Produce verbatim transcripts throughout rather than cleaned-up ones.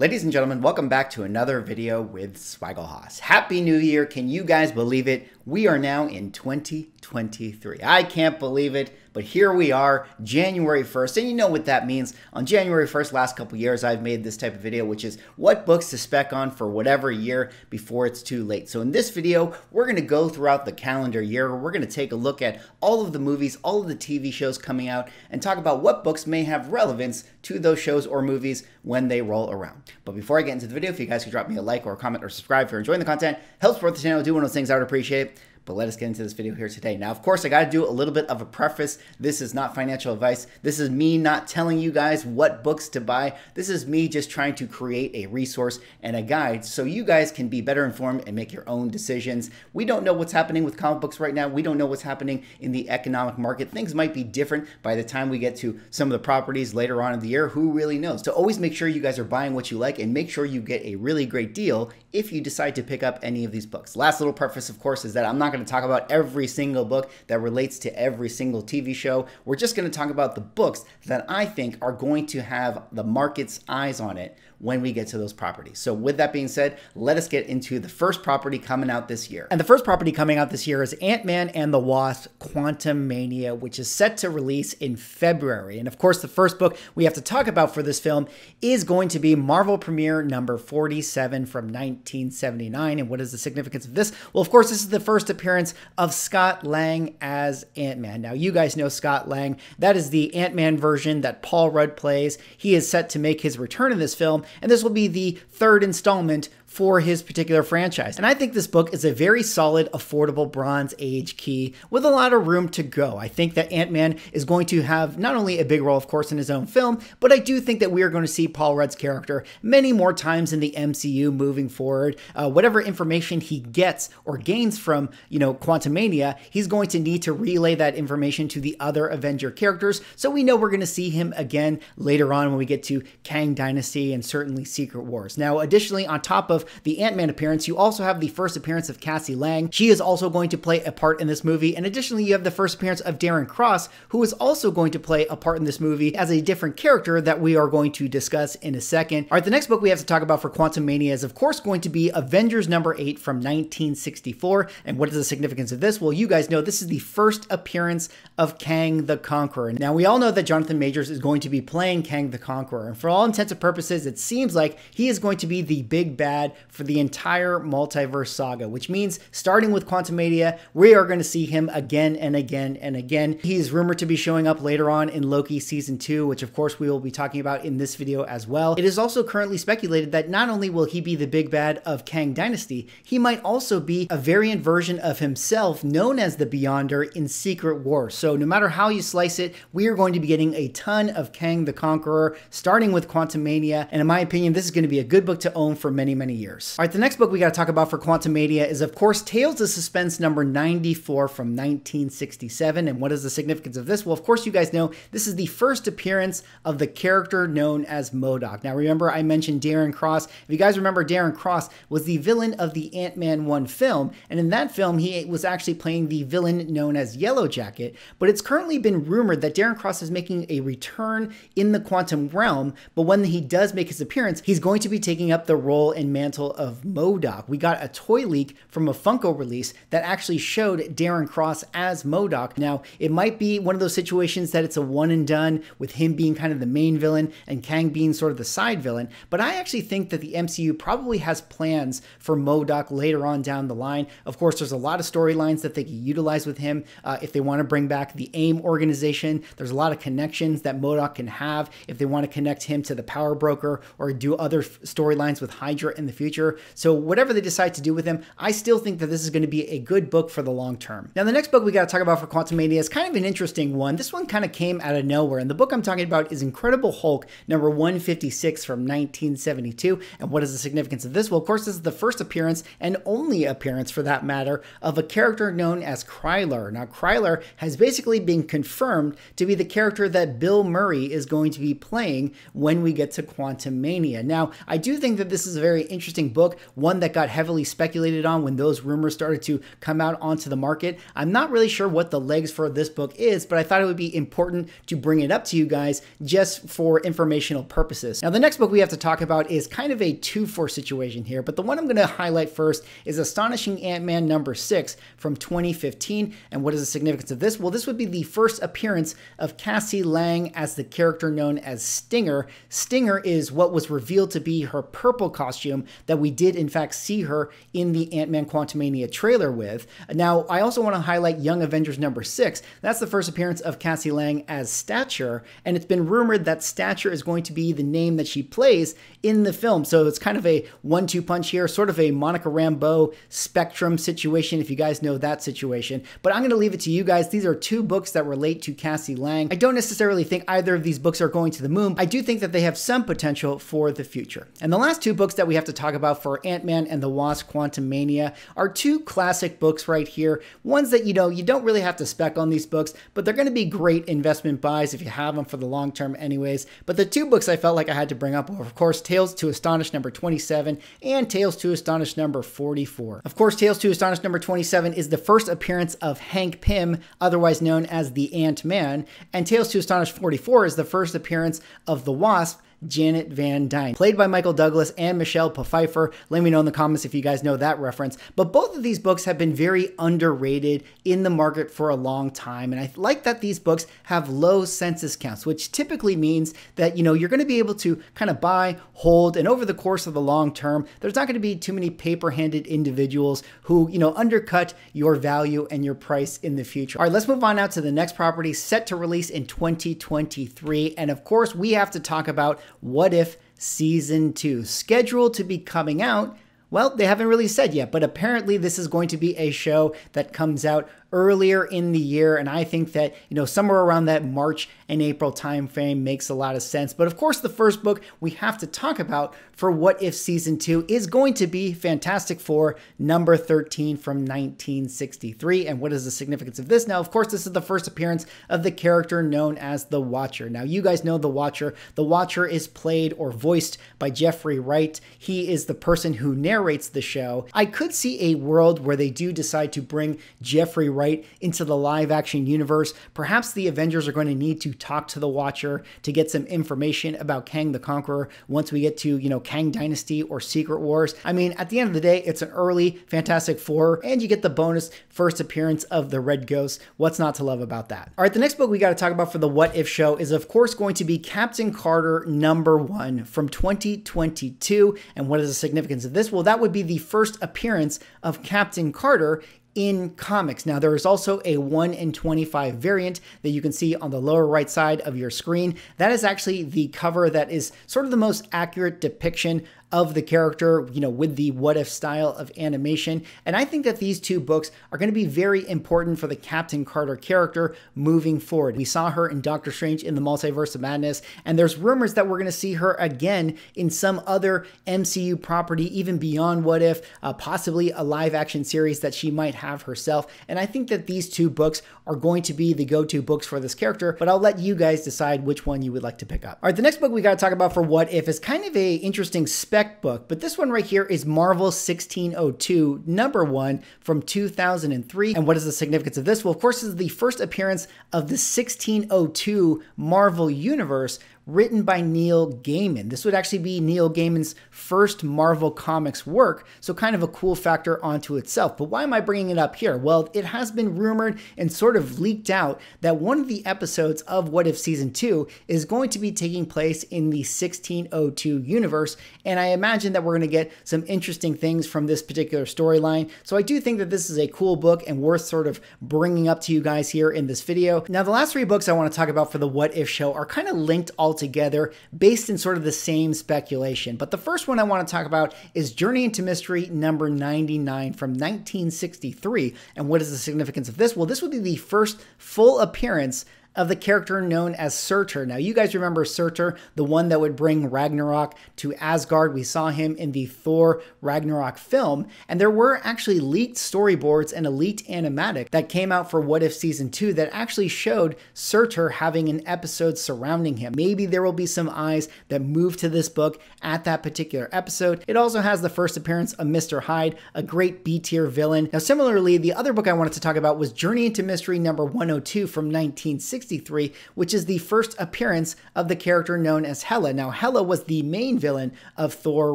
Ladies and gentlemen, welcome back to another video with Swagglehoss. Happy New Year. Can you guys believe it? We are now in twenty twenty-three. I can't believe it, but here we are, January first, and you know what that means. On January first, last couple years, I've made this type of video, which is what books to spec on for whatever year before it's too late. So in this video, we're gonna go throughout the calendar year. We're gonna take a look at all of the movies, all of the T V shows coming out, and talk about what books may have relevance to those shows or movies when they roll around. But before I get into the video, if you guys could drop me a like or a comment or subscribe if you're enjoying the content, helps support the channel, do one of those things I would appreciate. But let us get into this video here today. Now, of course, I gotta do a little bit of a preface. This is not financial advice. This is me not telling you guys what books to buy. This is me just trying to create a resource and a guide so you guys can be better informed and make your own decisions. We don't know what's happening with comic books right now. We don't know what's happening in the economic market. Things might be different by the time we get to some of the properties later on in the year. Who really knows? So always make sure you guys are buying what you like and make sure you get a really great deal if you decide to pick up any of these books. Last little preface, of course, is that I'm not gonna to talk about every single book that relates to every single T V show. We're just going to talk about the books that I think are going to have the market's eyes on it when we get to those properties. So with that being said, let us get into the first property coming out this year. And the first property coming out this year is Ant-Man and the Wasp: Quantumania, which is set to release in February. And of course, the first book we have to talk about for this film is going to be Marvel Premiere number forty-seven from nineteen seventy-nine. And what is the significance of this? Well, of course, this is the first appearance of Scott Lang as Ant-Man. Now, you guys know Scott Lang. That is the Ant-Man version that Paul Rudd plays. He is set to make his return in this film, and this will be the third installment for his particular franchise. And I think this book is a very solid, affordable Bronze Age key with a lot of room to go. I think that Ant-Man is going to have not only a big role, of course, in his own film, but I do think that we are going to see Paul Rudd's character many more times in the M C U moving forward. Uh, whatever information he gets or gains from, you know, Quantumania, he's going to need to relay that information to the other Avenger characters. So we know we're going to see him again later on when we get to Kang Dynasty and certainly Secret Wars. Now, additionally, on top of the Ant-Man appearance, you also have the first appearance of Cassie Lang. She is also going to play a part in this movie. And additionally, you have the first appearance of Darren Cross, who is also going to play a part in this movie as a different character that we are going to discuss in a second. All right, the next book we have to talk about for Quantumania is, of course, going to be Avengers number eight from nineteen sixty-four. And what is the significance of this? Well, you guys know this is the first appearance of Kang the Conqueror. Now, we all know that Jonathan Majors is going to be playing Kang the Conqueror. And for all intents and purposes, it seems like he is going to be the big bad for the entire multiverse saga, which means starting with Quantumania, we are going to see him again and again and again. He is rumored to be showing up later on in Loki season two, which of course we will be talking about in this video as well. It is also currently speculated that not only will he be the big bad of Kang Dynasty, he might also be a variant version of himself known as the Beyonder in Secret Wars. So no matter how you slice it, we are going to be getting a ton of Kang the Conqueror, starting with Quantumania. And in my opinion, this is going to be a good book to own for many, many years. years. All right, the next book we got to talk about for Quantumania is, of course, Tales of Suspense number ninety-four from nineteen sixty-seven. And what is the significance of this? Well, of course, you guys know this is the first appearance of the character known as M O D O K. Now, remember, I mentioned Darren Cross. If you guys remember, Darren Cross was the villain of the Ant-Man one film. And in that film, he was actually playing the villain known as Yellow Jacket. But it's currently been rumored that Darren Cross is making a return in the quantum realm. But when he does make his appearance, he's going to be taking up the role and mantle of M O D O K. We got a toy leak from a Funko release that actually showed Darren Cross as M O D O K. Now, it might be one of those situations that it's a one and done with him being kind of the main villain and Kang being sort of the side villain, but I actually think that the M C U probably has plans for M O D O K later on down the line. Of course, there's a lot of storylines that they can utilize with him. Uh, if they want to bring back the AIM organization, there's a lot of connections that M O D O K can have if they want to connect him to the Power Broker or do other storylines with Hydra in the future. So whatever they decide to do with him, I still think that this is going to be a good book for the long term. Now, the next book we got to talk about for Quantumania is kind of an interesting one. This one kind of came out of nowhere, and the book I'm talking about is Incredible Hulk number one fifty-six from nineteen seventy-two. And what is the significance of this? Well, of course, this is the first appearance and only appearance, for that matter, of a character known as Kryler. Now, Kryler has basically been confirmed to be the character that Bill Murray is going to be playing when we get to Quantumania. Now, I do think that this is a very interesting interesting book, one that got heavily speculated on when those rumors started to come out onto the market. I'm not really sure what the legs for this book is, but I thought it would be important to bring it up to you guys just for informational purposes. Now, the next book we have to talk about is kind of a two-for situation here, but the one I'm going to highlight first is Astonishing Ant-Man number six from twenty fifteen. And what is the significance of this? Well, this would be the first appearance of Cassie Lang as the character known as Stinger. Stinger is what was revealed to be her purple costume that we did in fact see her in the Ant-Man Quantumania trailer with. Now, I also want to highlight Young Avengers number six. That's the first appearance of Cassie Lang as Stature, and it's been rumored that Stature is going to be the name that she plays in the film. So it's kind of a one two punch here, sort of a Monica Rambeau Spectrum situation, if you guys know that situation. But I'm going to leave it to you guys. These are two books that relate to Cassie Lang. I don't necessarily think either of these books are going to the moon. I do think that they have some potential for the future. And the last two books that we have to talk about for Ant-Man and the Wasp Quantumania are two classic books right here. Ones that, you know, you don't really have to spec on these books, but they're going to be great investment buys if you have them for the long term anyways. But the two books I felt like I had to bring up were, of course, Tales to Astonish number twenty-seven and Tales to Astonish number forty-four. Of course, Tales to Astonish number twenty-seven is the first appearance of Hank Pym, otherwise known as the Ant-Man, and Tales to Astonish forty-four is the first appearance of the Wasp, Janet Van Dyne, played by Michael Douglas and Michelle Pfeiffer. Let me know in the comments if you guys know that reference. But both of these books have been very underrated in the market for a long time, and I like that these books have low census counts, which typically means that, you know, you're going to be able to kind of buy, hold, and over the course of the long term, there's not going to be too many paper-handed individuals who, you know, undercut your value and your price in the future. All right, let's move on now to the next property set to release in twenty twenty-three, and of course, we have to talk about What If Season two, scheduled to be coming out. Well, they haven't really said yet, but apparently this is going to be a show that comes out earlier in the year, and I think that, you know, somewhere around that March and April timeframe makes a lot of sense. But of course, the first book we have to talk about for What If Season two is going to be Fantastic Four number thirteen from nineteen sixty-three. And what is the significance of this? Now, of course, this is the first appearance of the character known as the Watcher. Now, you guys know the Watcher. The Watcher is played or voiced by Jeffrey Wright. He is the person who narrates the show. I could see a world where they do decide to bring Jeffrey Wright right into the live action universe. Perhaps the Avengers are going to need to talk to the Watcher to get some information about Kang the Conqueror once we get to, you know, Kang Dynasty or Secret Wars. I mean, at the end of the day, it's an early Fantastic Four, and you get the bonus first appearance of the Red Ghost. What's not to love about that? All right, the next book we got to talk about for the What If show is, of course, going to be Captain Carter number one from twenty twenty-two. And what is the significance of this? Well, that would be the first appearance of Captain Carter in comics. Now, there is also a one in twenty-five variant that you can see on the lower right side of your screen. That is actually the cover that is sort of the most accurate depiction of the character, you know, with the What If style of animation. And I think that these two books are going to be very important for the Captain Carter character moving forward. We saw her in Doctor Strange in the Multiverse of Madness, and there's rumors that we're going to see her again in some other M C U property, even beyond What If, uh, possibly a live action series that she might have herself. And I think that these two books are going to be the go-to books for this character, but I'll let you guys decide which one you would like to pick up. All right, the next book we got to talk about for What If is kind of a interesting spec book, but this one right here is Marvel sixteen oh two number one from two thousand three. And what is the significance of this? Well, of course, this is the first appearance of the sixteen oh two Marvel Universe, written by Neil Gaiman. This would actually be Neil Gaiman's first Marvel Comics work, so kind of a cool factor onto itself. But why am I bringing it up here? Well, it has been rumored and sort of leaked out that one of the episodes of What If Season two is going to be taking place in the sixteen oh two universe, and I imagine that we're going to get some interesting things from this particular storyline. So I do think that this is a cool book and worth sort of bringing up to you guys here in this video. Now, the last three books I want to talk about for the What If show are kind of linked all together based in sort of the same speculation. But the first one I want to talk about is Journey into Mystery number ninety-nine from nineteen sixty-three. And what is the significance of this? Well, this would be the first full appearance of the character known as Surtur. Now, you guys remember Surtur, the one that would bring Ragnarok to Asgard. We saw him in the Thor Ragnarok film, and there were actually leaked storyboards and a leaked animatic that came out for What If Season two that actually showed Surtur having an episode surrounding him. Maybe there will be some eyes that move to this book at that particular episode. It also has the first appearance of Mister Hyde, a great B-tier villain. Now, similarly, the other book I wanted to talk about was Journey into Mystery number one oh two from nineteen sixty-three, which is the first appearance of the character known as Hela. Now, Hela was the main villain of Thor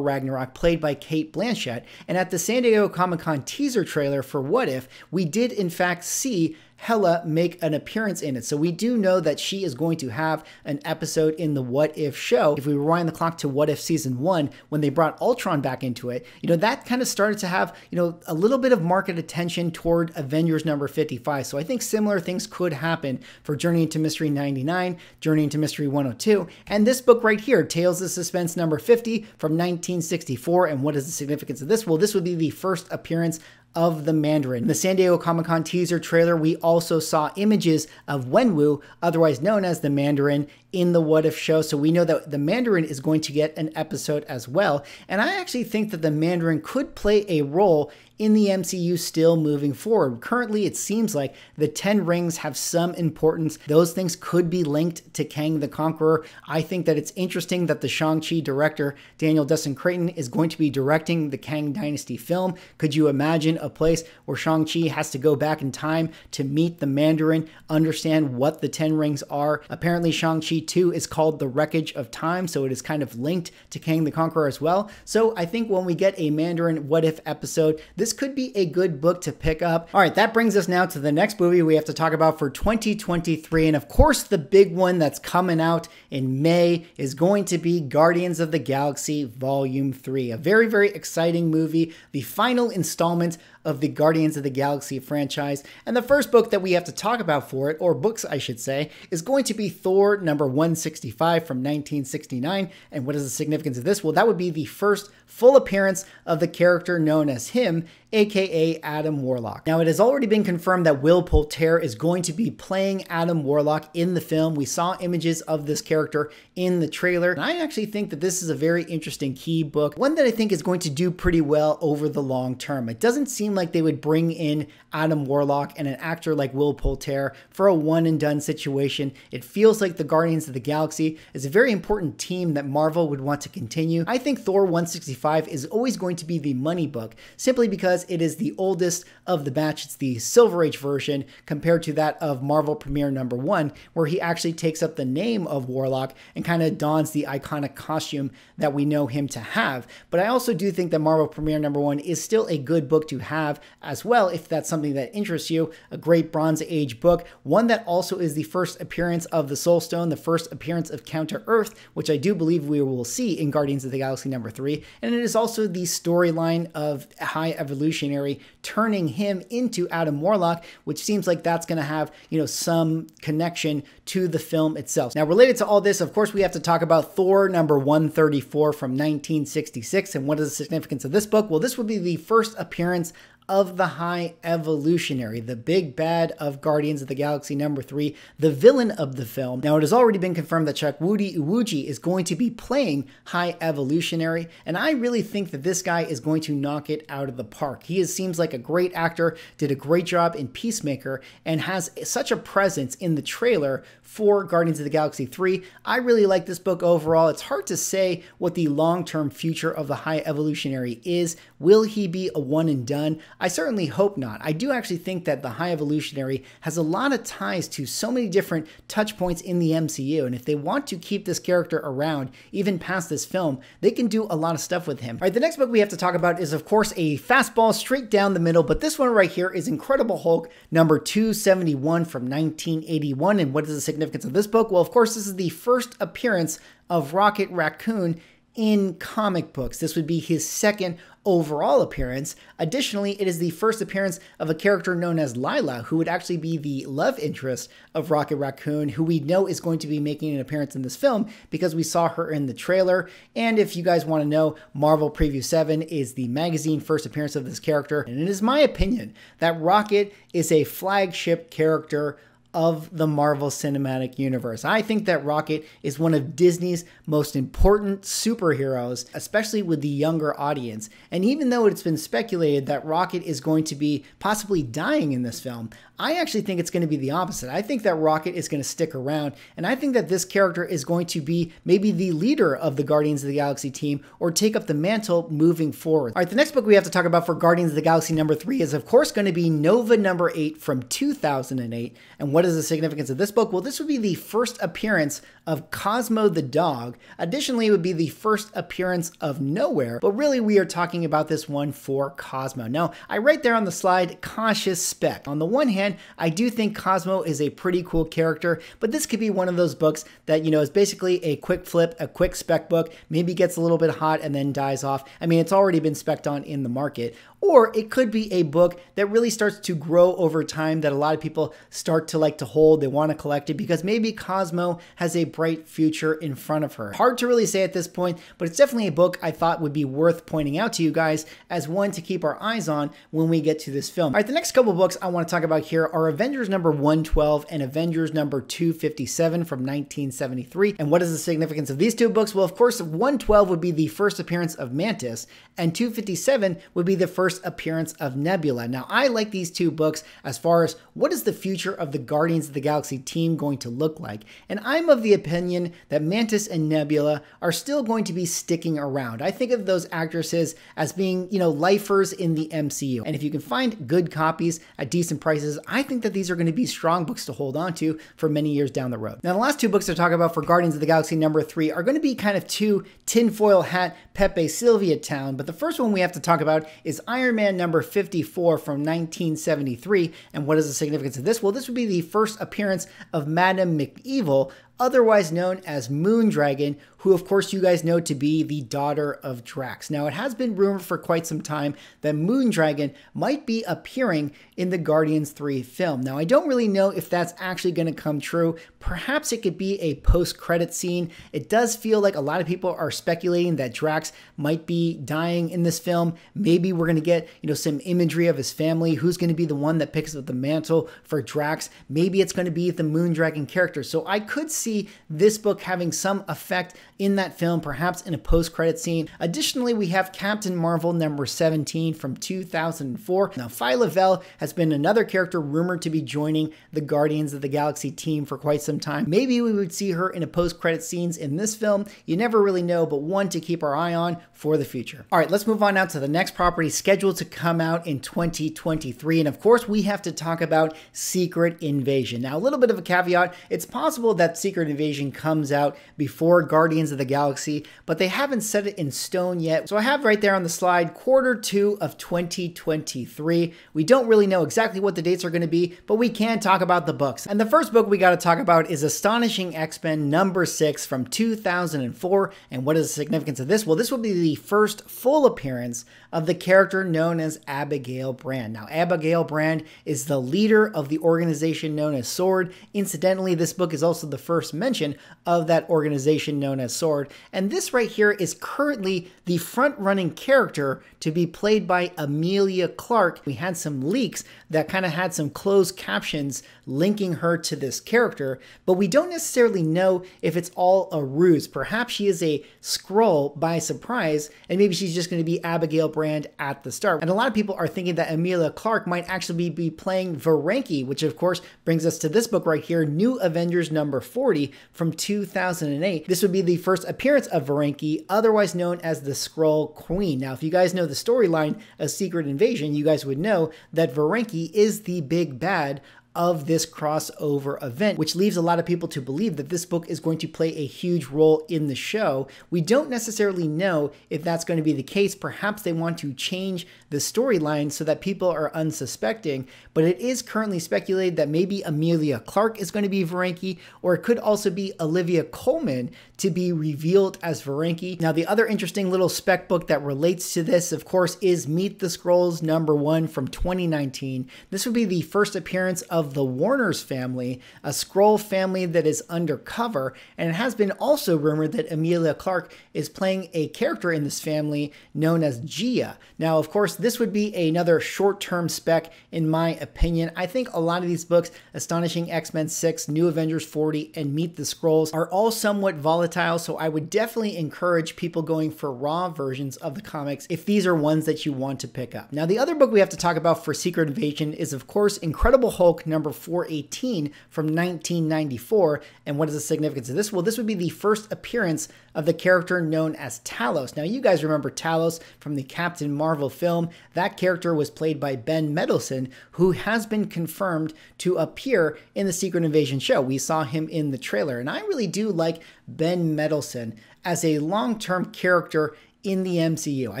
Ragnarok, played by Cate Blanchett, and at the San Diego Comic-Con teaser trailer for What If, we did in fact see Hela make an appearance in it. So we do know that she is going to have an episode in the What If show. If we rewind the clock to What If Season one, when they brought Ultron back into it, you know, that kind of started to have, you know, a little bit of market attention toward Avengers number fifty-five. So I think similar things could happen for Journey into Mystery ninety-nine, Journey into Mystery one oh two, and this book right here, Tales of Suspense number fifty from nineteen sixty-four. And what is the significance of this? Well, this would be the first appearance of the Mandarin. In the San Diego Comic-Con teaser trailer, we also saw images of Wenwu, otherwise known as the Mandarin, in the What If show. So we know that the Mandarin is going to get an episode as well. And I actually think that the Mandarin could play a role in the M C U still moving forward. Currently, it seems like the Ten Rings have some importance. Those things could be linked to Kang the Conqueror. I think that it's interesting that the Shang-Chi director, Daniel Dustin Creighton, is going to be directing the Kang Dynasty film. Could you imagine a place where Shang-Chi has to go back in time to meet the Mandarin, understand what the Ten Rings are? Apparently, Shang-Chi two is called The Wreckage of Time, so it is kind of linked to Kang the Conqueror as well. So I think when we get a Mandarin What If episode, this could be a good book to pick up. All right, that brings us now to the next movie we have to talk about for twenty twenty-three. And of course, the big one that's coming out in May is going to be Guardians of the Galaxy Volume three, a very, very exciting movie, the final installment of the Guardians of the Galaxy franchise. And the first book that we have to talk about for it, or books I should say, is going to be Thor number one sixty-five from nineteen sixty-nine. And what is the significance of this? Well, that would be the first full appearance of the character known as him, A K A Adam Warlock. Now, it has already been confirmed that Will Poulter is going to be playing Adam Warlock in the film. We saw images of this character in the trailer. And I actually think that this is a very interesting key book, one that I think is going to do pretty well over the long term. It doesn't seem like they would bring in Adam Warlock and an actor like Will Poulter for a one and done situation. It feels like the Guardians of the Galaxy is a very important team that Marvel would want to continue. I think Thor one sixty-five is always going to be the money book, simply because it is the oldest of the batch. It's the Silver Age version compared to that of Marvel Premiere number one, where he actually takes up the name of Warlock and kind of dons the iconic costume that we know him to have. But I also do think that Marvel Premiere number one is still a good book to have as well, if that's something that interests you. A great Bronze Age book, one that also is the first appearance of the Soul Stone, the first appearance of Counter-Earth, which I do believe we will see in Guardians of the Galaxy number three. And it is also the storyline of High Evolutionary turning him into Adam Warlock, which seems like that's going to have, you know, some connection to the film itself. Now, related to all this, of course, we have to talk about Thor number one thirty-four from nineteen sixty-six. And what is the significance of this book? Well, this would be the first appearance of the High Evolutionary, the big bad of Guardians of the Galaxy number three, the villain of the film. Now, it has already been confirmed that Chukwudi Iwuji is going to be playing High Evolutionary, and I really think that this guy is going to knock it out of the park. He is, seems like a great actor, did a great job in Peacemaker, and has such a presence in the trailer for Guardians of the Galaxy three. I really like this book overall. It's hard to say what the long-term future of the High Evolutionary is. Will he be a one and done? I certainly hope not. I do actually think that the High Evolutionary has a lot of ties to so many different touch points in the M C U. And if they want to keep this character around, even past this film, they can do a lot of stuff with him. All right, the next book we have to talk about is, of course, a fastball straight down the middle. But this one right here is Incredible Hulk number two seventy-one from nineteen eighty-one. And what is the significance of this book? Well, of course, this is the first appearance of Rocket Raccoon in comic books. This would be his second overall appearance. Additionally, it is the first appearance of a character known as Lila, who would actually be the love interest of Rocket Raccoon, who we know is going to be making an appearance in this film because we saw her in the trailer. And if you guys want to know, Marvel Preview seven is the magazine first appearance of this character. And it is my opinion that Rocket is a flagship character of the Marvel Cinematic Universe. I think that Rocket is one of Disney's most important superheroes, especially with the younger audience. And even though it's been speculated that Rocket is going to be possibly dying in this film, I actually think it's going to be the opposite. I think that Rocket is going to stick around, and I think that this character is going to be maybe the leader of the Guardians of the Galaxy team or take up the mantle moving forward. All right, the next book we have to talk about for Guardians of the Galaxy number three is of course going to be Nova number eight from two thousand eight. And what is the significance of this book? Well, this would be the first appearance of Cosmo the dog. Additionally, it would be the first appearance of Nowhere, but really we are talking about this one for Cosmo. Now, I write there on the slide, cautious spec. On the one hand, I do think Cosmo is a pretty cool character, but this could be one of those books that, you know, is basically a quick flip, a quick spec book, maybe gets a little bit hot and then dies off. I mean, it's already been spec'd on in the market. Or it could be a book that really starts to grow over time, that a lot of people start to like to hold, they want to collect it because maybe Cosmo has a bright future in front of her. Hard to really say at this point, but it's definitely a book I thought would be worth pointing out to you guys as one to keep our eyes on when we get to this film. All right, the next couple books I want to talk about here are Avengers number one twelve and Avengers number two fifty-seven from nineteen seventy-three. And what is the significance of these two books? Well, of course, one twelve would be the first appearance of Mantis, and two fifty-seven would be the first appearance of Nebula. Now, I like these two books as far as what is the future of the Guardians of the Galaxy team going to look like, and I'm of the opinion that Mantis and Nebula are still going to be sticking around. I think of those actresses as being, you know, lifers in the M C U, and if you can find good copies at decent prices, I think that these are going to be strong books to hold on to for many years down the road. Now, the last two books to talk about for Guardians of the Galaxy number three are going to be kind of two tinfoil hat Pepe Sylvia town, but the first one we have to talk about is Iron Iron Man number fifty-four from nineteen seventy-three. And what is the significance of this? Well, this would be the first appearance of Madame McEvil, otherwise known as Moondragon, who of course you guys know to be the daughter of Drax. Now, it has been rumored for quite some time that Moondragon might be appearing in the Guardians three film. Now, I don't really know if that's actually going to come true. Perhaps it could be a post-credit scene. It does feel like a lot of people are speculating that Drax might be dying in this film. Maybe we're going to get, you know, some imagery of his family. Who's going to be the one that picks up the mantle for Drax? Maybe it's going to be the Moondragon character. So I could see see this book having some effect in that film, perhaps in a post-credit scene. Additionally, we have Captain Marvel number seventeen from two thousand four. Now, Phi Lavelle has been another character rumored to be joining the Guardians of the Galaxy team for quite some time. Maybe we would see her in a post-credit scenes in this film. You never really know, but one to keep our eye on for the future. All right, let's move on now to the next property scheduled to come out in twenty twenty-three. And of course, we have to talk about Secret Invasion. Now, a little bit of a caveat. It's possible that Secret Secret Invasion comes out before Guardians of the Galaxy, but they haven't set it in stone yet. So I have right there on the slide, quarter two of twenty twenty-three. We don't really know exactly what the dates are going to be, but we can talk about the books. And the first book we got to talk about is Astonishing X-Men number six from two thousand four. And what is the significance of this? Well, this will be the first full appearance of the character known as Abigail Brand. Now, Abigail Brand is the leader of the organization known as SWORD. Incidentally, this book is also the first mention of that organization known as SWORD. And this right here is currently the front-running character to be played by Emilia Clarke. We had some leaks that kind of had some closed captions linking her to this character, but we don't necessarily know if it's all a ruse. Perhaps she is a Skrull by surprise, and maybe she's just going to be Abigail Brand at the start. And a lot of people are thinking that Emilia Clarke might actually be playing Varenki, which of course brings us to this book right here, New Avengers number four from two thousand eight. This would be the first appearance of Varenki, otherwise known as the Skrull Queen. Now, if you guys know the storyline of Secret Invasion, you guys would know that Varenki is the big bad of this crossover event, which leaves a lot of people to believe that this book is going to play a huge role in the show. We don't necessarily know if that's going to be the case. Perhaps they want to change the storyline so that people are unsuspecting, but it is currently speculated that maybe Emilia Clarke is going to be Varenki, or it could also be Olivia Colman to be revealed as Varenki. Now, the other interesting little spec book that relates to this, of course, is Meet the Skrulls number one from twenty nineteen. This would be the first appearance of of the Warners family, a Skrull family that is undercover, and it has been also rumored that Emilia Clarke is playing a character in this family known as Gia. Now, of course, this would be another short-term spec in my opinion. I think a lot of these books, Astonishing X-Men six, New Avengers forty, and Meet the Skrulls, are all somewhat volatile, so I would definitely encourage people going for raw versions of the comics if these are ones that you want to pick up. Now, the other book we have to talk about for Secret Invasion is, of course, Incredible Hulk number four eighteen from nineteen ninety-four. And what is the significance of this? Well, this would be the first appearance of the character known as Talos. Now, you guys remember Talos from the Captain Marvel film. That character was played by Ben Mendelsohn, who has been confirmed to appear in the Secret Invasion show. We saw him in the trailer, and I really do like Ben Mendelsohn as a long-term character in the M C U. I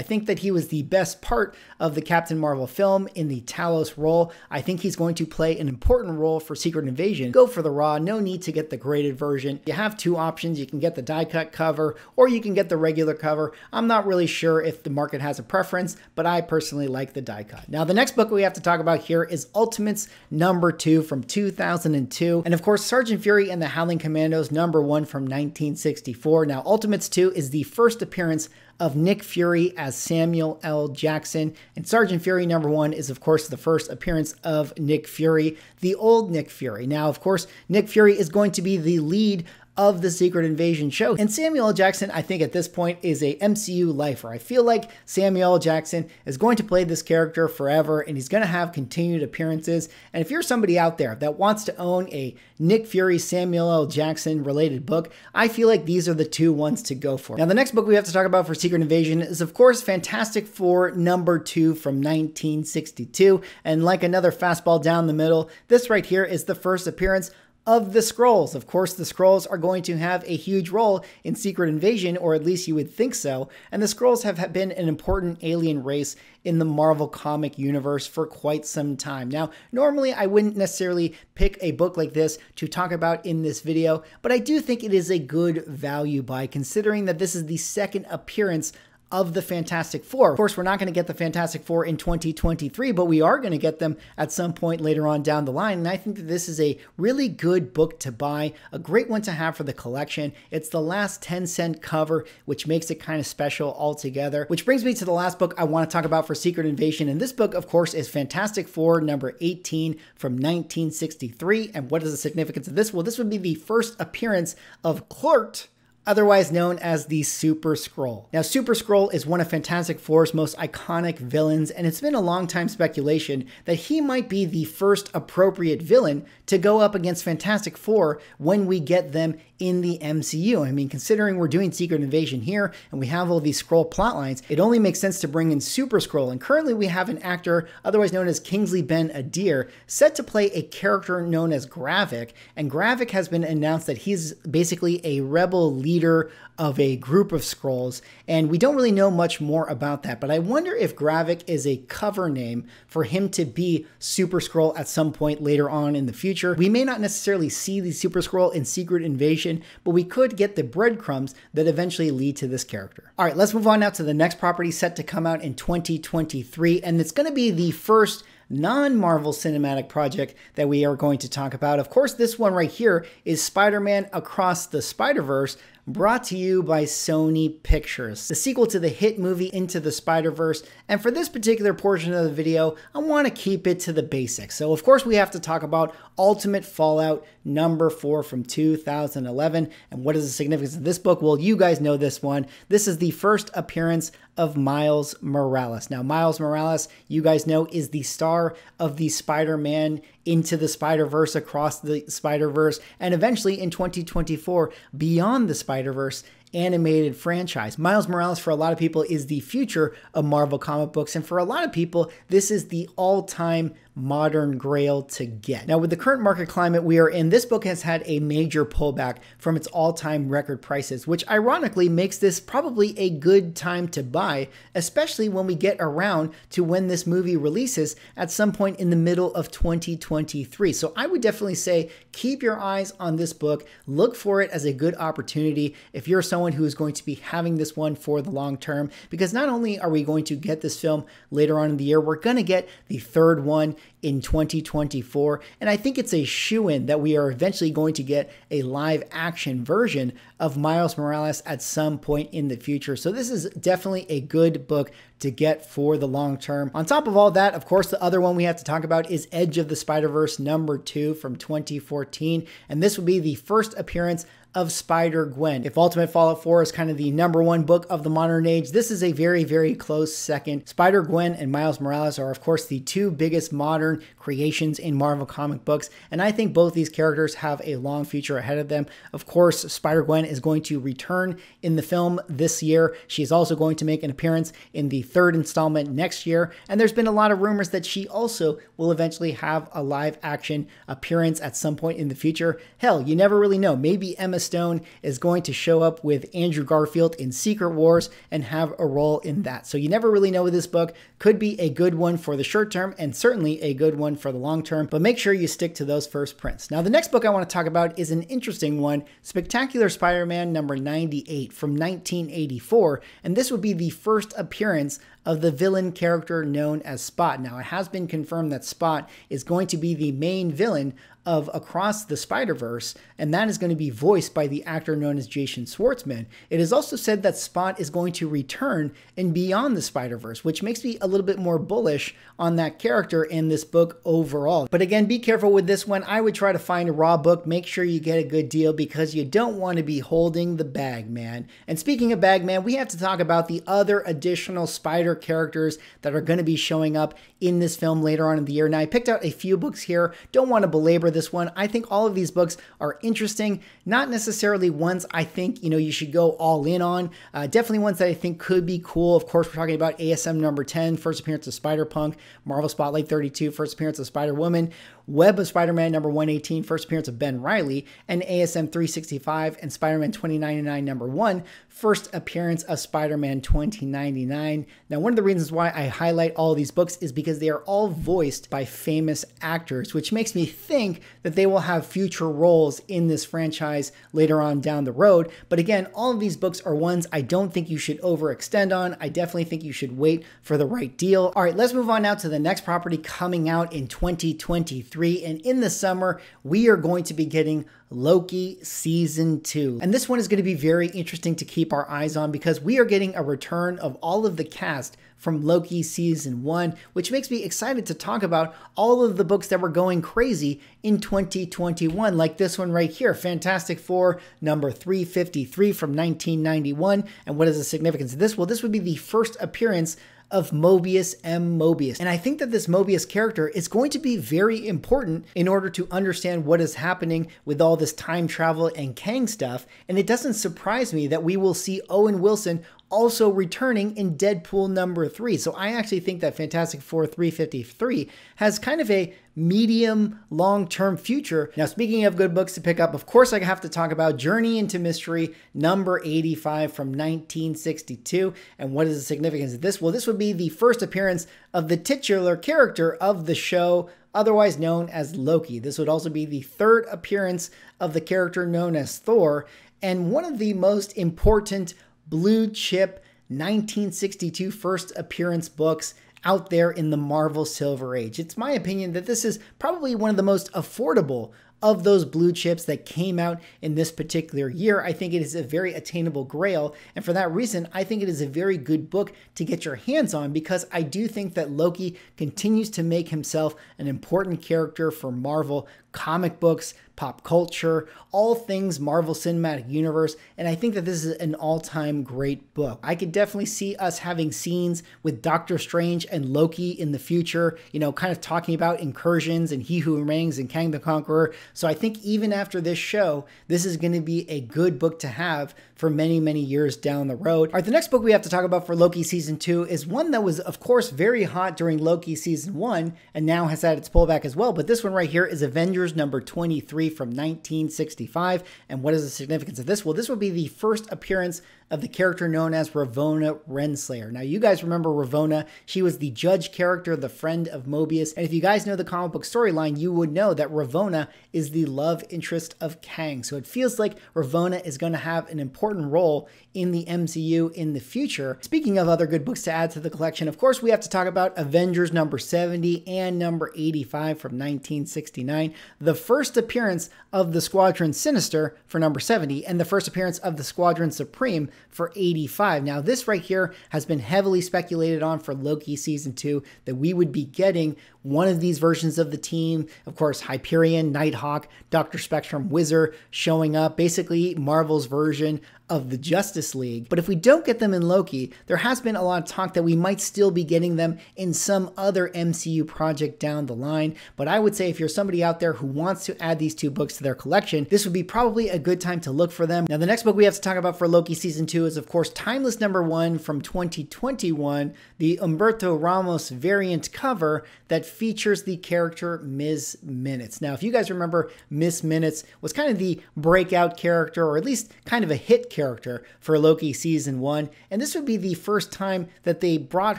think that he was the best part of the Captain Marvel film in the Talos role. I think he's going to play an important role for Secret Invasion. Go for the raw, no need to get the graded version. You have two options. You can get the die cut cover or you can get the regular cover. I'm not really sure if the market has a preference, but I personally like the die cut. Now, the next book we have to talk about here is Ultimates number two from two thousand two. And of course, Sergeant Fury and the Howling Commandos number one from nineteen sixty-four. Now, Ultimates two is the first appearance of Nick Fury as Samuel L. Jackson. And Sergeant Fury number one is, of course, the first appearance of Nick Fury, the old Nick Fury. Now, of course, Nick Fury is going to be the lead of the Secret Invasion show. And Samuel L. Jackson, I think at this point, is a M C U lifer. I feel like Samuel L. Jackson is going to play this character forever, and he's gonna have continued appearances. And if you're somebody out there that wants to own a Nick Fury, Samuel L. Jackson related book, I feel like these are the two ones to go for. Now, the next book we have to talk about for Secret Invasion is, of course, Fantastic Four number two from nineteen sixty-two. And like another fastball down the middle, this right here is the first appearance of the Skrulls. Of course, the Skrulls are going to have a huge role in Secret Invasion, or at least you would think so, and the Skrulls have been an important alien race in the Marvel comic universe for quite some time. Now, normally I wouldn't necessarily pick a book like this to talk about in this video, but I do think it is a good value buy considering that this is the second appearance of the Fantastic Four. Of course, we're not going to get the Fantastic Four in twenty twenty-three, but we are going to get them at some point later on down the line. And I think that this is a really good book to buy, a great one to have for the collection. It's the last ten cent cover, which makes it kind of special altogether, which brings me to the last book I want to talk about for Secret Invasion. And this book, of course, is Fantastic Four number eighteen from nineteen sixty-three. And what is the significance of this? Well, this would be the first appearance of Clert, otherwise known as the Super Skrull. Now, Super Skrull is one of Fantastic Four's most iconic villains, and it's been a long time speculation that he might be the first appropriate villain to go up against Fantastic Four when we get them in the M C U. I mean, considering we're doing Secret Invasion here, and we have all these Skrull plotlines, it only makes sense to bring in Super Skrull, and currently we have an actor, otherwise known as Kingsley Ben-Adir, set to play a character known as Gravik, and Gravik has been announced that he's basically a rebel leader leader of a group of Skrulls, and we don't really know much more about that, but I wonder if Gravik is a cover name for him to be Super Skrull at some point later on in the future. We may not necessarily see the Super Skrull in Secret Invasion, but we could get the breadcrumbs that eventually lead to this character. All right, let's move on now to the next property set to come out in twenty twenty-three, and it's going to be the first non-Marvel cinematic project that we are going to talk about. Of course, this one right here is Spider-Man Across the Spider-Verse, brought to you by Sony Pictures, the sequel to the hit movie Into the Spider-Verse. And for this particular portion of the video, I want to keep it to the basics. So of course we have to talk about Ultimate Fallout number four from two thousand eleven. And what is the significance of this book? Well, you guys know this one. This is the first appearance of Miles Morales. Now, Miles Morales, you guys know, is the star of the Spider-Man Into the Spider-Verse, Across the Spider-Verse, and eventually in twenty twenty-four, Beyond the Spider-Verse animated franchise. Miles Morales, for a lot of people, is the future of Marvel comic books, and for a lot of people, this is the all-time modern grail to get. Now, with the current market climate we are in, this book has had a major pullback from its all-time record prices, which ironically makes this probably a good time to buy, especially when we get around to when this movie releases at some point in the middle of twenty twenty-three. So I would definitely say keep your eyes on this book, look for it as a good opportunity if you're someone who is going to be having this one for the long term, because not only are we going to get this film later on in the year, we're going to get the third one, in twenty twenty-four. And I think it's a shoo-in that we are eventually going to get a live action version of Miles Morales at some point in the future. So this is definitely a good book to get for the long term. On top of all that, of course, the other one we have to talk about is Edge of the Spider-Verse number two from twenty fourteen. And this would be the first appearance of Spider-Gwen. If Ultimate Fallout four is kind of the number one book of the modern age, this is a very, very close second. Spider-Gwen and Miles Morales are, of course, the two biggest modern creations in Marvel comic books, and I think both these characters have a long future ahead of them. Of course, Spider-Gwen is going to return in the film this year. She is also going to make an appearance in the third installment next year, and there's been a lot of rumors that she also will eventually have a live action appearance at some point in the future. Hell, you never really know. Maybe Emma Stone is going to show up with Andrew Garfield in Secret Wars and have a role in that. So you never really know with this book. Could be a good one for the short term and certainly a good one for the long term, but make sure you stick to those first prints. Now the next book I want to talk about is an interesting one, Spectacular Spider-Man number ninety-eight from nineteen eighty-four, and this would be the first appearance of the villain character known as Spot. Now it has been confirmed that Spot is going to be the main villain of Across the Spider-Verse, and that is going to be voiced by the actor known as Jason Schwartzman. It is also said that Spot is going to return in Beyond the Spider-Verse, which makes me a little bit more bullish on that character and this book overall. But again, be careful with this one. I would try to find a raw book. Make sure you get a good deal because you don't want to be holding the bag, man. And speaking of bag, man, we have to talk about the other additional Spider characters that are going to be showing up in this film later on in the year. Now, I picked out a few books here. Don't want to belabor this one. I think all of these books are interesting, not necessarily ones I think, you know, you should go all in on. Uh, definitely ones that I think could be cool. Of course, we're talking about A S M number ten, first appearance of Spider-Punk, Marvel Spotlight thirty-two, first appearance of Spider-Woman, Web of Spider-Man number one eighteen, first appearance of Ben Reilly, and A S M three sixty-five and Spider-Man twenty ninety-nine number one, first appearance of Spider-Man twenty ninety-nine. Now, one of the reasons why I highlight all these books is because they are all voiced by famous actors, which makes me think that they will have future roles in this franchise later on down the road. But again, all of these books are ones I don't think you should overextend on. I definitely think you should wait for the right deal. All right, let's move on now to the next property coming out in twenty twenty-three. And in the summer, we are going to be getting Loki season two. And this one is going to be very interesting to keep our eyes on because we are getting a return of all of the cast from Loki season one, which makes me excited to talk about all of the books that were going crazy in twenty twenty-one, like this one right here, Fantastic Four number three fifty-three from nineteen ninety-one. And what is the significance of this? Well, this would be the first appearance of Mobius M. Mobius. And I think that this Mobius character is going to be very important in order to understand what is happening with all this time travel and Kang stuff. And it doesn't surprise me that we will see Owen Wilson also returning in Deadpool number three. So I actually think that Fantastic Four three fifty-three has kind of a medium long-term future. Now, speaking of good books to pick up, of course, I have to talk about Journey into Mystery number eighty-five from nineteen sixty-two. And what is the significance of this? Well, this would be the first appearance of the titular character of the show, otherwise known as Loki. This would also be the third appearance of the character known as Thor, and one of the most important blue chip nineteen sixty-two first appearance books out there in the Marvel Silver Age. It's my opinion that this is probably one of the most affordable of those blue chips that came out in this particular year. I think it is a very attainable grail. And for that reason, I think it is a very good book to get your hands on because I do think that Loki continues to make himself an important character for Marvel comic books, pop culture, all things Marvel Cinematic Universe. And I think that this is an all-time great book. I could definitely see us having scenes with Doctor Strange and Loki in the future, you know, kind of talking about incursions and He Who Remains and Kang the Conqueror. So I think even after this show, this is going to be a good book to have for many, many years down the road. All right, the next book we have to talk about for Loki season two is one that was, of course, very hot during Loki season one and now has had its pullback as well. But this one right here is Avengers number twenty-three three from nineteen sixty-five. And what is the significance of this? Well, this would be the first appearance of the character known as Ravonna Renslayer. Now, you guys remember Ravonna. She was the judge character, the friend of Mobius. And if you guys know the comic book storyline, you would know that Ravonna is the love interest of Kang. So it feels like Ravonna is going to have an important role in the M C U in the future. Speaking of other good books to add to the collection, of course, we have to talk about Avengers number seventy and number eighty-five from nineteen sixty-nine. The first appearance of the Squadron Sinister for number seventy and the first appearance of the Squadron Supreme for eighty-five. Now, this right here has been heavily speculated on for Loki season two, that we would be getting one of these versions of the team. Of course, Hyperion, Nighthawk, Doctor Spectrum, Wizard showing up, basically Marvel's version of the Justice League. But if we don't get them in Loki, there has been a lot of talk that we might still be getting them in some other M C U project down the line. But I would say if you're somebody out there who wants to add these two books to their collection, this would be probably a good time to look for them. Now, the next book we have to talk about for Loki season two is, of course, Timeless number one from twenty twenty-one, the Humberto Ramos variant cover that features the character Miz Minutes. Now, if you guys remember, Miz Minutes was kind of the breakout character, or at least kind of a hit character for Loki season one, and this would be the first time that they brought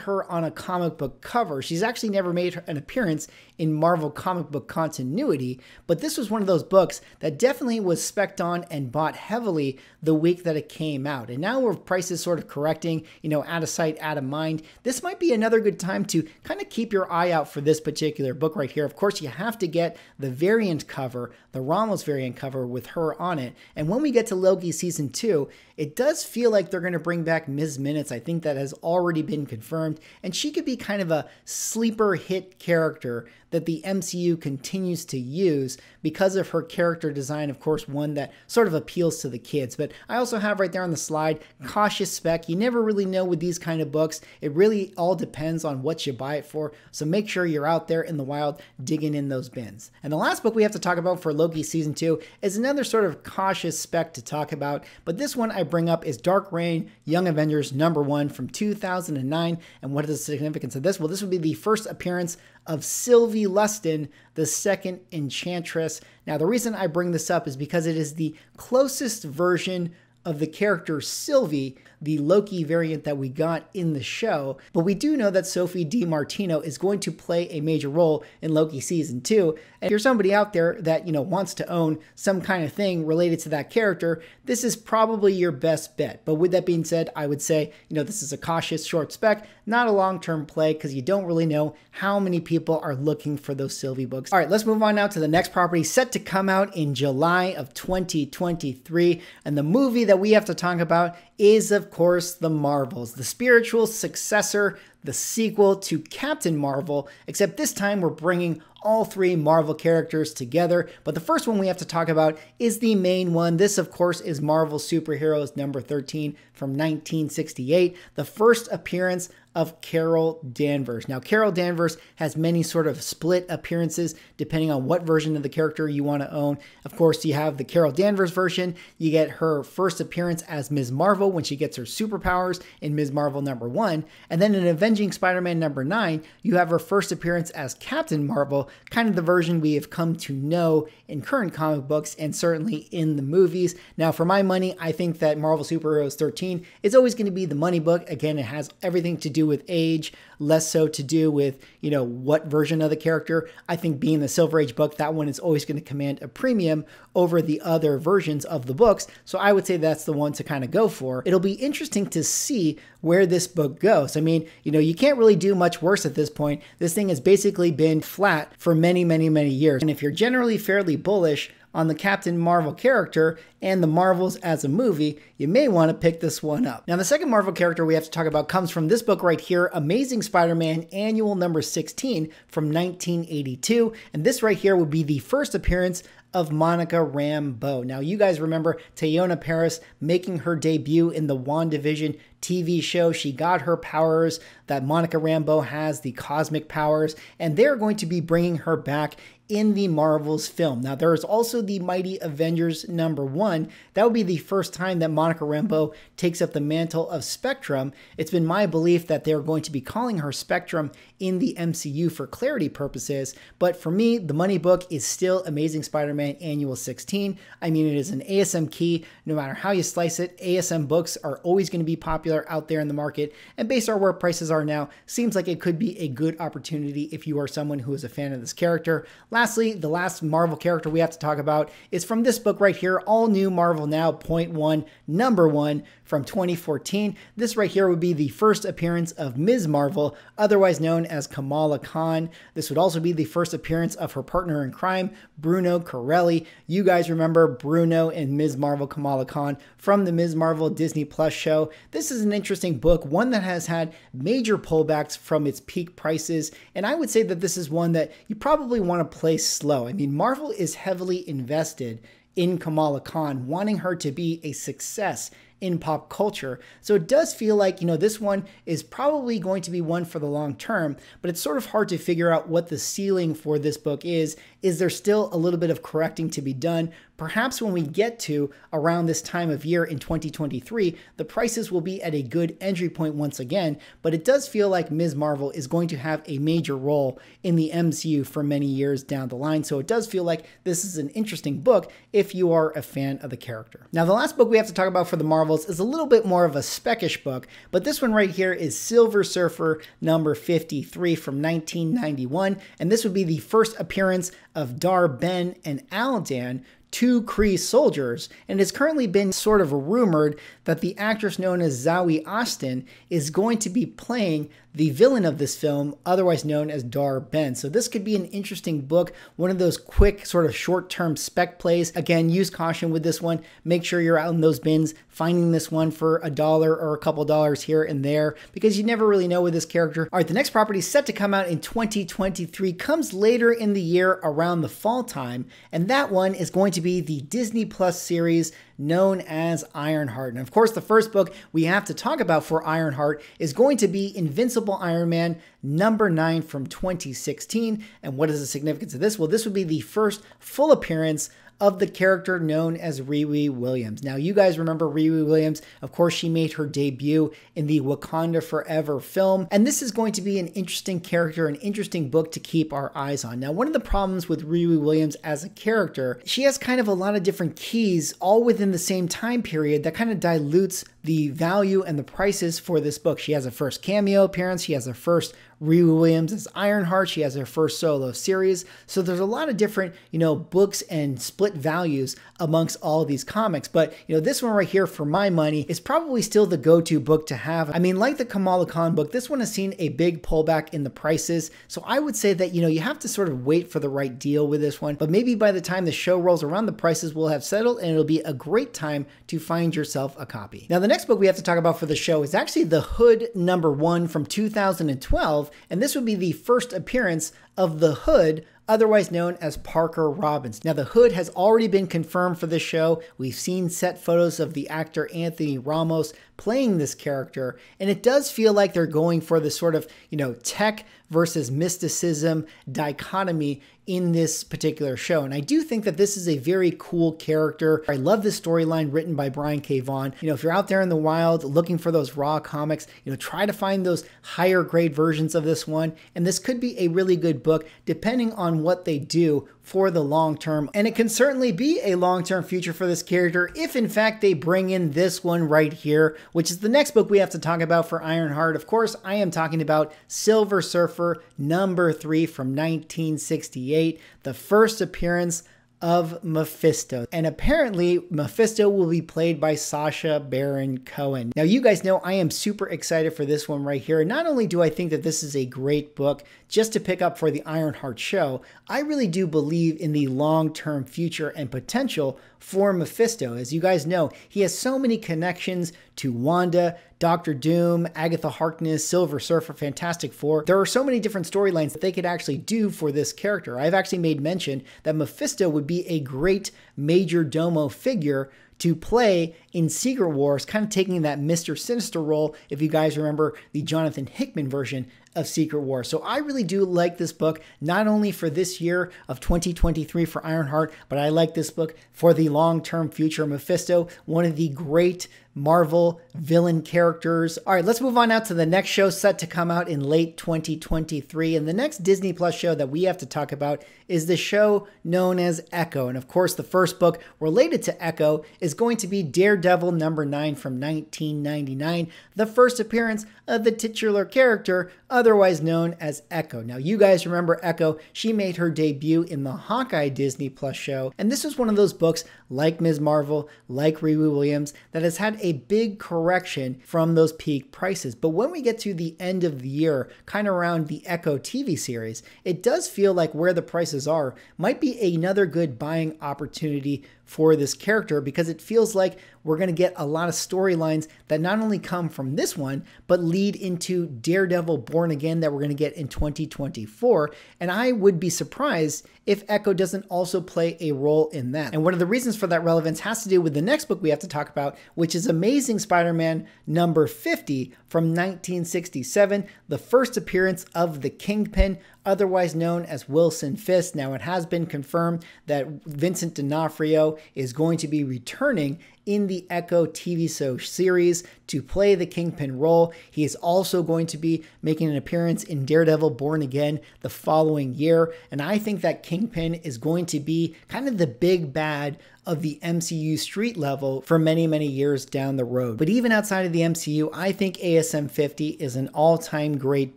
her on a comic book cover. She's actually never made an appearance in Marvel comic book continuity, but this was one of those books that definitely was spec'd on and bought heavily the week that it came out. And now with prices sort of correcting, you know, out of sight, out of mind, this might be another good time to kind of keep your eye out for this particular book right here. Of course, you have to get the variant cover, the Ramos variant cover with her on it. And when we get to Loki season two, it does feel like they're going to bring back Miz Minutes. I think that has already been confirmed, and she could be kind of a sleeper hit character that the M C U continues to use because of her character design, of course, one that sort of appeals to the kids. But I also have right there on the slide, cautious spec. You never really know with these kind of books. It really all depends on what you buy it for. So make sure you're out there in the wild digging in those bins. And the last book we have to talk about for Loki season two is another sort of cautious spec to talk about. But this one I bring up is Dark Reign, Young Avengers number one from two thousand nine. And what is the significance of this? Well, this would be the first appearance of Sylvie Lustin, the second Enchantress. Now, the reason I bring this up is because it is the closest version of the character Sylvie, the Loki variant that we got in the show. But we do know that Sophie DiMartino is going to play a major role in Loki season two. And if you're somebody out there that, you know, wants to own some kind of thing related to that character, this is probably your best bet. But with that being said, I would say, you know, this is a cautious short spec, not a long-term play, because you don't really know how many people are looking for those Sylvie books. All right, let's move on now to the next property set to come out in July of twenty twenty-three. And the movie that we have to talk about is, of course, The Marvels, the spiritual successor, the sequel to Captain Marvel, except this time we're bringing all three Marvel characters together. But the first one we have to talk about is the main one. This, of course, is Marvel Superheroes number thirteen from nineteen sixty-eight, the first appearance of Carol Danvers. Now, Carol Danvers has many sort of split appearances depending on what version of the character you want to own. Of course, you have the Carol Danvers version. You get her first appearance as Miz Marvel when she gets her superpowers in Miz Marvel number one. And then in Avenging Spider-Man number nine, you have her first appearance as Captain Marvel, kind of the version we have come to know in current comic books and certainly in the movies. Now, for my money, I think that Marvel Superheroes thirteen is always going to be the money book. Again, it has everything to do with age, less so to do with, you know, what version of the character. I think being the Silver Age book, that one is always going to command a premium over the other versions of the books. So I would say that's the one to kind of go for. It'll be interesting to see where this book goes. I mean, you know, you can't really do much worse at this point. This thing has basically been flat for many, many, many years. And if you're generally fairly bullish on the Captain Marvel character and the Marvels as a movie, you may want to pick this one up. Now, the second Marvel character we have to talk about comes from this book right here, Amazing Spider-Man Annual number sixteen from nineteen eighty-two. And this right here would be the first appearance of Monica Rambeau. Now, you guys remember Teyona Paris making her debut in the WandaVision T V show. She got her powers that Monica Rambeau has, the cosmic powers, and they're going to be bringing her back in the Marvels film. Now, there is also the Mighty Avengers number one. That would be the first time that Monica Rambeau takes up the mantle of Spectrum. It's been my belief that they're going to be calling her Spectrum in the M C U for clarity purposes, but for me, the money book is still Amazing Spider-Man Annual sixteen. I mean, it is an A S M key. No matter how you slice it, A S M books are always going to be popular out there in the market, and based on where prices are now, seems like it could be a good opportunity if you are someone who is a fan of this character. Lastly, the last Marvel character we have to talk about is from this book right here, All New Marvel Now point one, number one from twenty fourteen. This right here would be the first appearance of Miz Marvel, otherwise known as Kamala Khan. This would also be the first appearance of her partner in crime, Bruno Corelli. You guys remember Bruno and Miz Marvel Kamala Khan from the Miz Marvel Disney Plus show. This is an interesting book, one that has had major pullbacks from its peak prices, and I would say that this is one that you probably want to play slow. I mean, Marvel is heavily invested in Kamala Khan, wanting her to be a success in pop culture. So it does feel like, you know, this one is probably going to be one for the long term, but it's sort of hard to figure out what the ceiling for this book is. Is there still a little bit of correcting to be done? Perhaps when we get to around this time of year in twenty twenty-three, the prices will be at a good entry point once again, but it does feel like Miz Marvel is going to have a major role in the M C U for many years down the line. So it does feel like this is an interesting book if you are a fan of the character. Now, the last book we have to talk about for the Marvels is a little bit more of a speckish book, but this one right here is Silver Surfer number fifty-three from nineteen ninety-one. And this would be the first appearance of Dar Ben and Aldan, two Kree soldiers, and it's currently been sort of rumored that the actress known as Zoe Austin is going to be playing the villain of this film, otherwise known as Dar Ben. So this could be an interesting book, one of those quick sort of short-term spec plays. Again, use caution with this one. Make sure you're out in those bins, finding this one for a dollar or a couple dollars here and there, because you never really know with this character. All right, the next property set to come out in twenty twenty-three comes later in the year around the fall time, and that one is going to be the Disney Plus series known as Ironheart. And of course, the first book we have to talk about for Ironheart is going to be Invincible Iron Man number nine from twenty sixteen. And what is the significance of this? Well, this would be the first full appearance of the character known as Riri Williams. Now, you guys remember Riri Williams. Of course, she made her debut in the Wakanda Forever film, and this is going to be an interesting character, an interesting book to keep our eyes on. Now, one of the problems with Riri Williams as a character, she has kind of a lot of different keys all within the same time period that kind of dilutes the value and the prices for this book. She has a first cameo appearance, she has a first Riri Williams as Ironheart, she has her first solo series. So there's a lot of different, you know, books and split values amongst all these comics. But, you know, this one right here, for my money, is probably still the go-to book to have. I mean, like the Kamala Khan book, this one has seen a big pullback in the prices. So I would say that, you know, you have to sort of wait for the right deal with this one. But maybe by the time the show rolls around, the prices will have settled and it'll be a great time to find yourself a copy. Now, the next book we have to talk about for the show is actually The Hood number one from two thousand twelve. And this would be the first appearance of the Hood, otherwise known as Parker Robbins. Now, the Hood has already been confirmed for this show. We've seen set photos of the actor Anthony Ramos playing this character, and it does feel like they're going for this sort of, you know, tech versus mysticism dichotomy in this particular show. And I do think that this is a very cool character. I love this storyline written by Brian K. Vaughan. You know, if you're out there in the wild looking for those raw comics, you know, try to find those higher grade versions of this one. And this could be a really good book depending on what they do for the long term. And it can certainly be a long-term future for this character if in fact they bring in this one right here, which is the next book we have to talk about for Ironheart. Of course, I am talking about Silver Surfer number three from nineteen sixty-eight, the first appearance of Mephisto. And apparently Mephisto will be played by Sacha Baron Cohen. Now, you guys know I am super excited for this one right here. Not only do I think that this is a great book just to pick up for the Ironheart show, I really do believe in the long-term future and potential for Mephisto. As you guys know, he has so many connections to Wanda, Doctor Doom, Agatha Harkness, Silver Surfer, Fantastic Four. There are so many different storylines that they could actually do for this character. I've actually made mention that Mephisto would be a great Major Domo figure to play in Secret Wars, kind of taking that Mister Sinister role, if you guys remember the Jonathan Hickman version of Secret War. So I really do like this book, not only for this year of twenty twenty-three for Ironheart, but I like this book for the long-term future. Mephisto, one of the great Marvel villain characters. All right, let's move on now to the next show set to come out in late twenty twenty-three. And the next Disney Plus show that we have to talk about is the show known as Echo. And of course, the first book related to Echo is going to be Daredevil number nine from nineteen ninety-nine, the first appearance of the titular character, otherwise known as Echo. Now, you guys remember Echo. She made her debut in the Hawkeye Disney Plus show. And this was one of those books, like Miz Marvel, like Riri Williams, that has had a big correction from those peak prices. But when we get to the end of the year, kind of around the Echo T V series, it does feel like where the prices are might be another good buying opportunity for this character, because it feels like we're going to get a lot of storylines that not only come from this one, but lead into Daredevil Born Again that we're going to get in twenty twenty-four. And I would be surprised if Echo doesn't also play a role in that. And one of the reasons for that relevance has to do with the next book we have to talk about, which is Amazing Spider-Man number fifty from nineteen sixty-seven, the first appearance of the Kingpin, otherwise known as Wilson Fisk. Now, it has been confirmed that Vincent D'Onofrio is going to be returning in the Echo T V show series to play the Kingpin role. He is also going to be making an appearance in Daredevil Born Again the following year. And I think that Kingpin is going to be kind of the big bad of the M C U street level for many, many years down the road. But even outside of the M C U, I think A S M fifty is an all-time great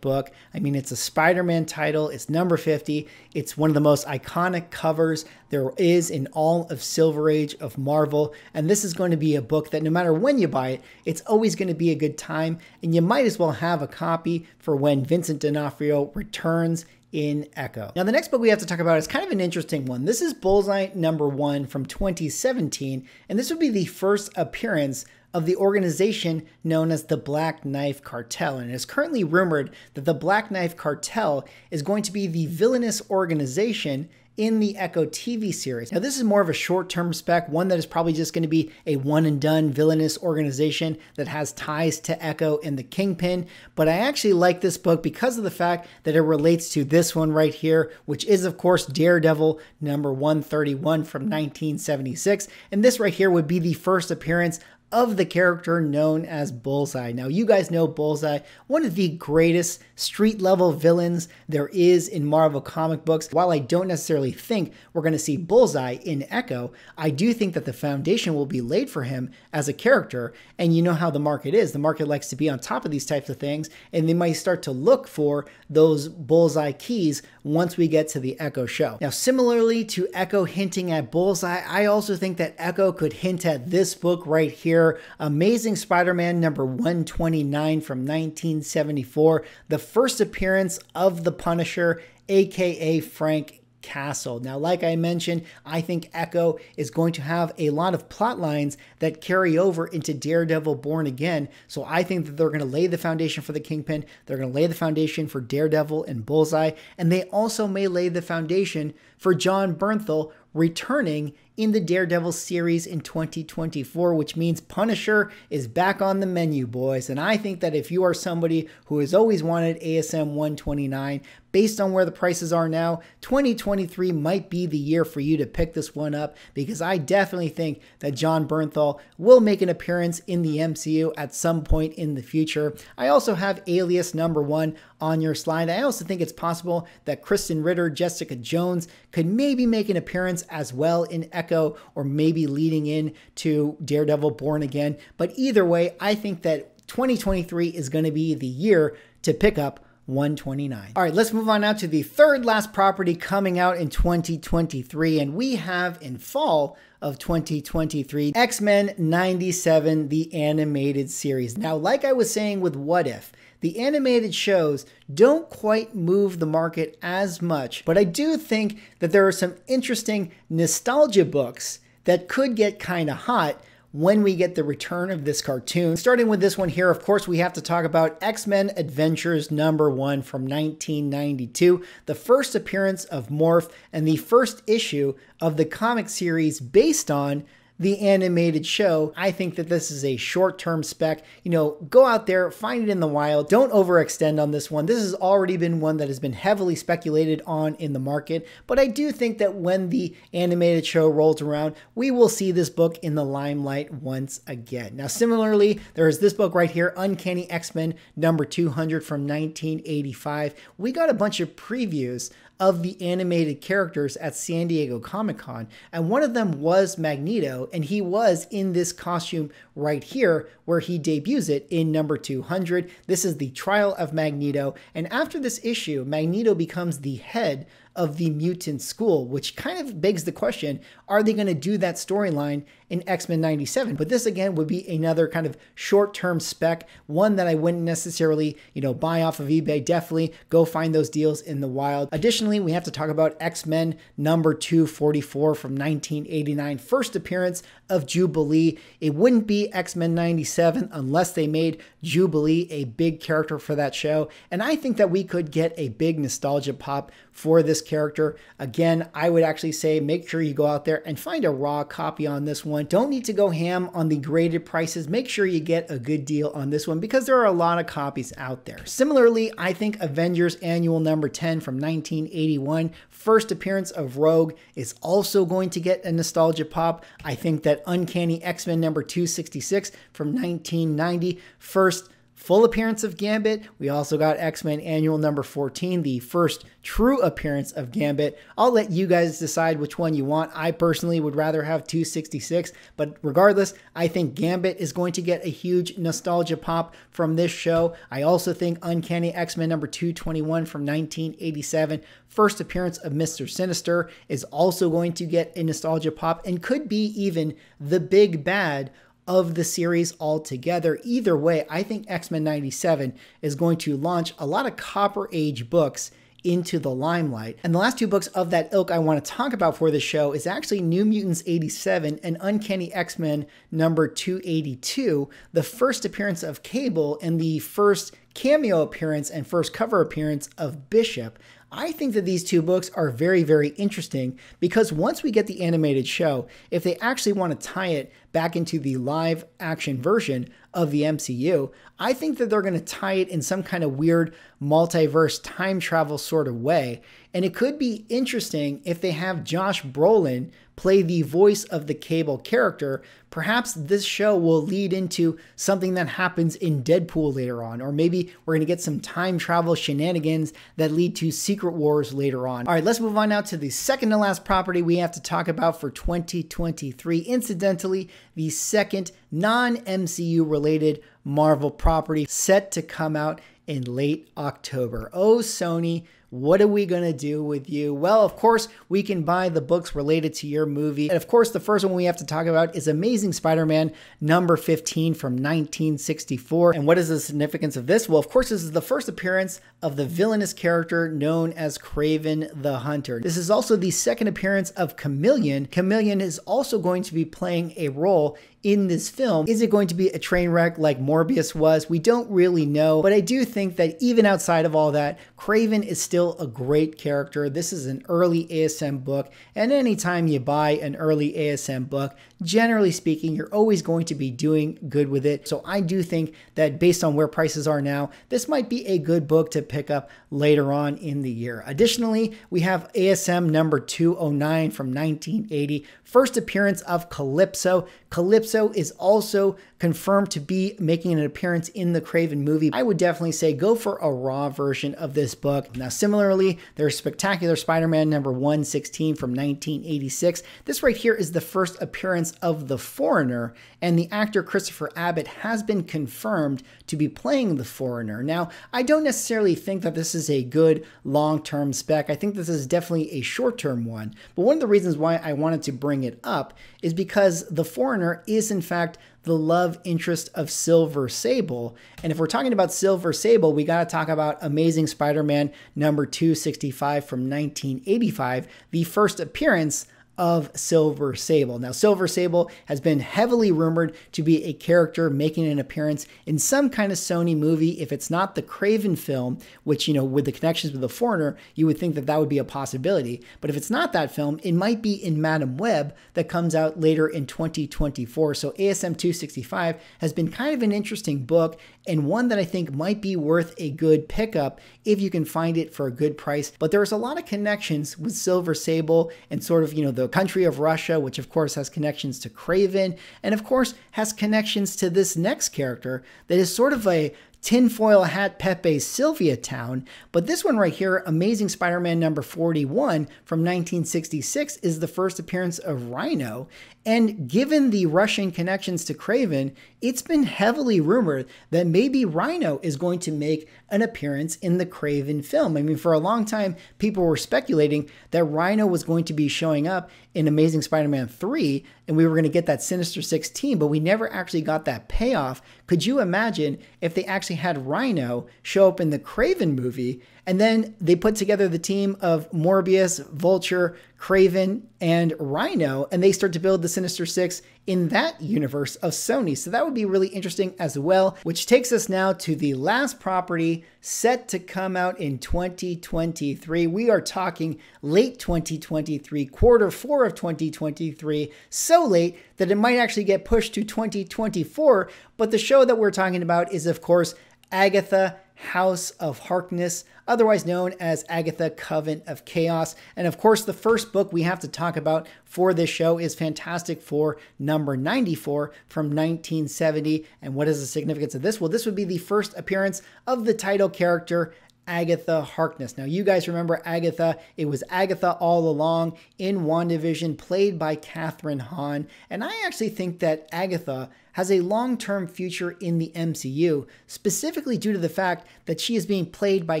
book. I mean, it's a Spider-Man title, it's number fifty, it's one of the most iconic covers there is in all of Silver Age of Marvel, and this is going to be a book that no matter when you buy it, it's always going to be a good time, and you might as well have a copy for when Vincent D'Onofrio returns in Echo. Now, the next book we have to talk about is kind of an interesting one. This is Bullseye number one from twenty seventeen, and this would be the first appearance of the organization known as the Black Knife Cartel. And it is currently rumored that the Black Knife Cartel is going to be the villainous organization in the Echo T V series. Now, this is more of a short-term spec, one that is probably just going to be a one-and-done villainous organization that has ties to Echo and the Kingpin. But I actually like this book because of the fact that it relates to this one right here, which is, of course, Daredevil number one thirty-one from nineteen seventy-six. And this right here would be the first appearance of the character known as Bullseye. Now, you guys know Bullseye, one of the greatest street level villains there is in Marvel comic books. While I don't necessarily think we're going to see Bullseye in Echo, I do think that the foundation will be laid for him as a character. And you know how the market is. The market likes to be on top of these types of things, and they might start to look for those Bullseye keys once we get to the Echo show. Now, similarly to Echo hinting at Bullseye, I also think that Echo could hint at this book right here, Amazing Spider-Man number one twenty-nine from nineteen seventy-four, the first appearance of the Punisher, aka Frank Castle. Now, like I mentioned, I think Echo is going to have a lot of plot lines that carry over into Daredevil Born Again. So I think that they're going to lay the foundation for the Kingpin. They're going to lay the foundation for Daredevil and Bullseye. And they also may lay the foundation for John Bernthal returning in the Daredevil series in twenty twenty-four, which means Punisher is back on the menu, boys. And I think that if you are somebody who has always wanted A S M one twenty-nine, based on where the prices are now, twenty twenty-three might be the year for you to pick this one up, because I definitely think that John Bernthal will make an appearance in the M C U at some point in the future. I also have Alias number one on your slide. I also think it's possible that Kristen Ritter, Jessica Jones could maybe make an appearance as well in Echo, or maybe leading in to Daredevil Born Again. But either way, I think that twenty twenty-three is going to be the year to pick up one twenty-nine. All right, let's move on now to the third last property coming out in twenty twenty-three. And we have in fall of twenty twenty-three, X-Men ninety-seven, the animated series. Now, like I was saying with What If, the animated shows don't quite move the market as much, but I do think that there are some interesting nostalgia books that could get kind of hot when we get the return of this cartoon. Starting with this one here, of course, we have to talk about X-Men Adventures number one from nineteen ninety-two, the first appearance of Morph and the first issue of the comic series based on the animated show. I think that this is a short-term spec. You know, go out there, find it in the wild. Don't overextend on this one. This has already been one that has been heavily speculated on in the market, but I do think that when the animated show rolls around, we will see this book in the limelight once again. Now, similarly, there is this book right here, Uncanny X-Men number two hundred from nineteen eighty-five. We got a bunch of previews of the animated characters at San Diego Comic-Con, and one of them was Magneto, and he was in this costume right here where he debuts it in number two hundred. This is the Trial of Magneto, and after this issue, Magneto becomes the head of the mutant school, which kind of begs the question, are they going to do that storyline in X-Men ninety-seven? But this again would be another kind of short-term spec, one that I wouldn't necessarily, you know, buy off of eBay. Definitely go find those deals in the wild. Additionally, we have to talk about X-Men number two forty-four from nineteen eighty-nine, first appearance of Jubilee. It wouldn't be X-Men ninety-seven unless they made Jubilee a big character for that show, and I think that we could get a big nostalgia pop for this character. Again, I would actually say make sure you go out there and find a raw copy on this one. Don't need to go ham on the graded prices. Make sure you get a good deal on this one because there are a lot of copies out there. Similarly, I think Avengers Annual number ten from nineteen eighty-one, first appearance of Rogue, is also going to get a nostalgia pop. I think that Uncanny X-Men number two sixty-six from nineteen ninety, first full appearance of Gambit. We also got X-Men Annual number fourteen, the first true appearance of Gambit. I'll let you guys decide which one you want. I personally would rather have two sixty-six, but regardless, I think Gambit is going to get a huge nostalgia pop from this show. I also think Uncanny X-Men number two twenty-one from nineteen eighty-seven, first appearance of Mister Sinister, is also going to get a nostalgia pop and could be even the big bad of the series altogether. Either way, I think X-Men ninety-seven is going to launch a lot of Copper Age books into the limelight. And the last two books of that ilk I want to talk about for this show is actually New Mutants eighty-seven and Uncanny X-Men number two eighty-two, the first appearance of Cable and the first cameo appearance and first cover appearance of Bishop. I think that these two books are very, very interesting because once we get the animated show, if they actually want to tie it back into the live action version of the M C U, I think that they're going to tie it in some kind of weird multiverse time travel sort of way. And it could be interesting if they have Josh Brolin play the voice of the Cable character. Perhaps this show will lead into something that happens in Deadpool later on, or maybe we're going to get some time travel shenanigans that lead to Secret Wars later on. All right, let's move on now to the second to last property we have to talk about for twenty twenty-three. Incidentally, the second non-M C U related Marvel property set to come out in late October. Oh, Sony, what are we going to do with you? Well, of course, we can buy the books related to your movie. And of course, the first one we have to talk about is Amazing Spider-Man number fifteen from nineteen sixty-four. And what is the significance of this? Well, of course, this is the first appearance of the villainous character known as Kraven the Hunter. This is also the second appearance of Chameleon. Chameleon is also going to be playing a role in this film. Is it going to be a train wreck like Morbius was? We don't really know, but I do think that even outside of all that, Kraven is still a great character. This is an early A S M book, and anytime you buy an early A S M book, generally speaking, you're always going to be doing good with it. So I do think that based on where prices are now, this might be a good book to pick up later on in the year. Additionally, we have A S M number two oh nine from nineteen eighty, first appearance of Calypso. Calypso is also confirmed to be making an appearance in the Kraven movie. I would definitely say go for a raw version of this book. Now, similarly, there's Spectacular Spider-Man number one sixteen from nineteen eighty-six. This right here is the first appearance of the Foreigner, and the actor Christopher Abbott has been confirmed to be playing the Foreigner. Now, I don't necessarily think that this is a good long-term spec. I think this is definitely a short-term one, but one of the reasons why I wanted to bring it up is because the Foreigner is, in fact, the love interest of Silver Sable. And if we're talking about Silver Sable, we got to talk about Amazing Spider-Man number two sixty-five from nineteen eighty-five, the first appearance of Silver Sable. Now, Silver Sable has been heavily rumored to be a character making an appearance in some kind of Sony movie. If it's not the Kraven film, which, you know, with the connections with The Foreigner, you would think that that would be a possibility. But if it's not that film, it might be in Madame Web that comes out later in twenty twenty-four. So A S M two sixty-five has been kind of an interesting book, and one that I think might be worth a good pickup if you can find it for a good price. But there's a lot of connections with Silver Sable and sort of, you know, the country of Russia, which of course has connections to Kraven, and of course has connections to this next character that is sort of a tinfoil hat Pepe Sylvia town. But this one right here, Amazing Spider-Man number forty-one from nineteen sixty-six, is the first appearance of Rhino. And given the Russian connections to Kraven, it's been heavily rumored that maybe Rhino is going to make an appearance in the Kraven film. I mean, for a long time, people were speculating that Rhino was going to be showing up in Amazing Spider-Man three, and we were going to get that Sinister Six team, but we never actually got that payoff. Could you imagine if they actually had Rhino show up in the Kraven movie, and then they put together the team of Morbius, Vulture, Kraven, and Rhino, and they start to build the Sinister Six in that universe of Sony? So that would be really interesting as well, which takes us now to the last property set to come out in twenty twenty-three. We are talking late twenty twenty-three, quarter four of twenty twenty-three, so late that it might actually get pushed to twenty twenty-four. But the show that we're talking about is, of course, Agatha House of Harkness, otherwise known as Agatha Coven of Chaos. And of course, the first book we have to talk about for this show is Fantastic Four number ninety-four from nineteen seventy. And what is the significance of this? Well, this would be the first appearance of the title character, Agatha Harkness. Now, you guys remember Agatha. It was Agatha all along in WandaVision, played by Kathryn Hahn. And I actually think that Agatha has a long-term future in the M C U, specifically due to the fact that she is being played by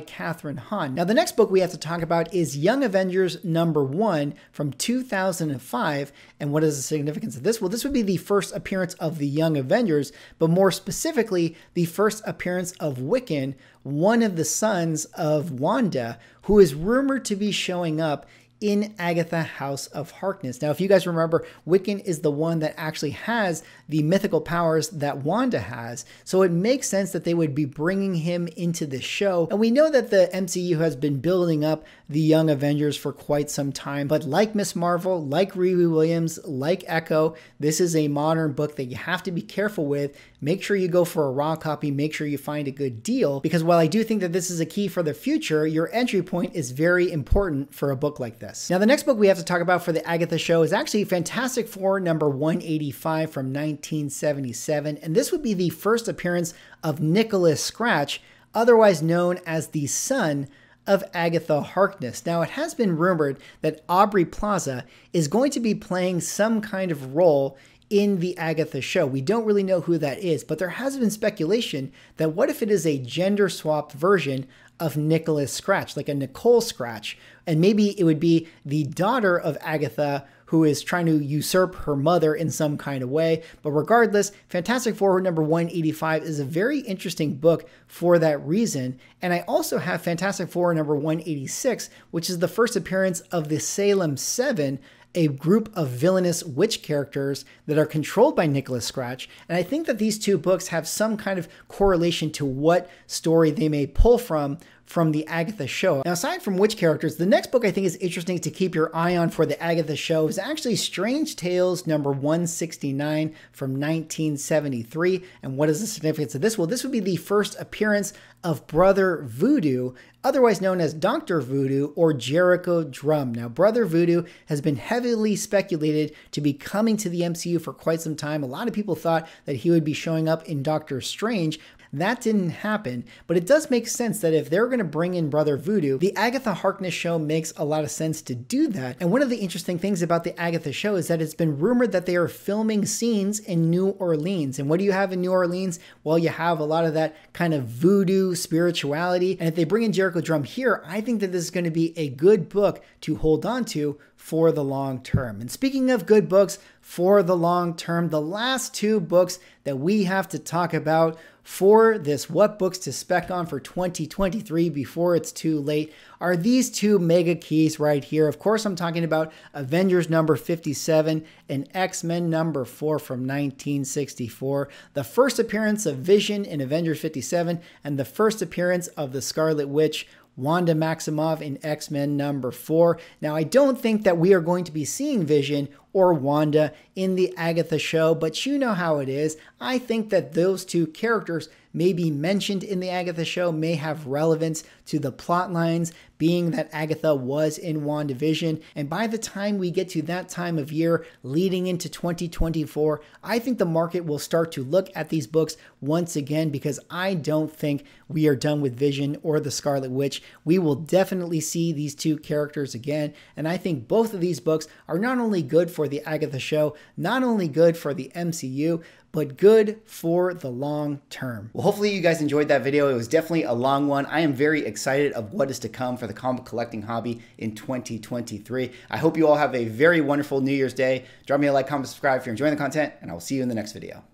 Kathryn Hahn. Now, the next book we have to talk about is Young Avengers number one from two thousand five. And what is the significance of this? Well, this would be the first appearance of the Young Avengers, but more specifically, the first appearance of Wiccan, one of the sons of Wanda, who is rumored to be showing up in Agatha House of Harkness. Now, if you guys remember, Wiccan is the one that actually has the mythical powers that Wanda has. So it makes sense that they would be bringing him into this show. And we know that the M C U has been building up the Young Avengers for quite some time, but like Miz Marvel, like Riri Williams, like Echo, this is a modern book that you have to be careful with. Make sure you go for a raw copy, make sure you find a good deal, because while I do think that this is a key for the future, your entry point is very important for a book like this. Now, the next book we have to talk about for the Agatha show is actually Fantastic Four number one eighty-five from nineteen seventy-seven, and this would be the first appearance of Nicholas Scratch, otherwise known as the son of Agatha Harkness. Now, it has been rumored that Aubrey Plaza is going to be playing some kind of role in the Agatha show. We don't really know who that is, but there has been speculation that what if it is a gender-swapped version of Nicholas Scratch, like a Nicole Scratch, and maybe it would be the daughter of Agatha who is trying to usurp her mother in some kind of way. But regardless, Fantastic Four number one eighty-five is a very interesting book for that reason. And I also have Fantastic Four number one eighty-six, which is the first appearance of the Salem Seven, a group of villainous witch characters that are controlled by Nicholas Scratch. And I think that these two books have some kind of correlation to what story they may pull from from the Agatha show. Now, aside from witch characters, the next book I think is interesting to keep your eye on for the Agatha show is actually Strange Tales number one sixty-nine from nineteen seventy-three. And what is the significance of this? Well, this would be the first appearance of Brother Voodoo, otherwise known as Doctor Voodoo or Jericho Drum. Now, Brother Voodoo has been heavily speculated to be coming to the M C U for quite some time. A lot of people thought that he would be showing up in Doctor Strange. That didn't happen, but it does make sense that if they're going to bring in Brother Voodoo, the Agatha Harkness show makes a lot of sense to do that. And one of the interesting things about the Agatha show is that it's been rumored that they are filming scenes in New Orleans. And what do you have in New Orleans? Well, you have a lot of that kind of voodoo spirituality. And if they bring in Jericho Drum here, I think that this is going to be a good book to hold on to for the long term. And speaking of good books for the long term, the last two books that we have to talk about for this What Books to Spec On for twenty twenty-three before it's too late are these two mega keys right here. Of course, I'm talking about Avengers number fifty-seven and X-Men number four from nineteen sixty-four. The first appearance of Vision in Avengers fifty-seven and the first appearance of the Scarlet Witch, Wanda Maximoff, in X-Men number four. Now, I don't think that we are going to be seeing Vision or Wanda in the Agatha show, but you know how it is. I think that those two characters may be mentioned in the Agatha show, may have relevance to the plot lines, being that Agatha was in WandaVision. And by the time we get to that time of year leading into twenty twenty-four, I think the market will start to look at these books once again, because I don't think we are done with Vision or the Scarlet Witch. We will definitely see these two characters again. And I think both of these books are not only good for for the Agatha show, not only good for the M C U, but good for the long term. Well, hopefully you guys enjoyed that video. It was definitely a long one. I am very excited of what is to come for the comic collecting hobby in twenty twenty-three. I hope you all have a very wonderful New Year's Day. Drop me a like, comment, subscribe if you're enjoying the content, and I will see you in the next video.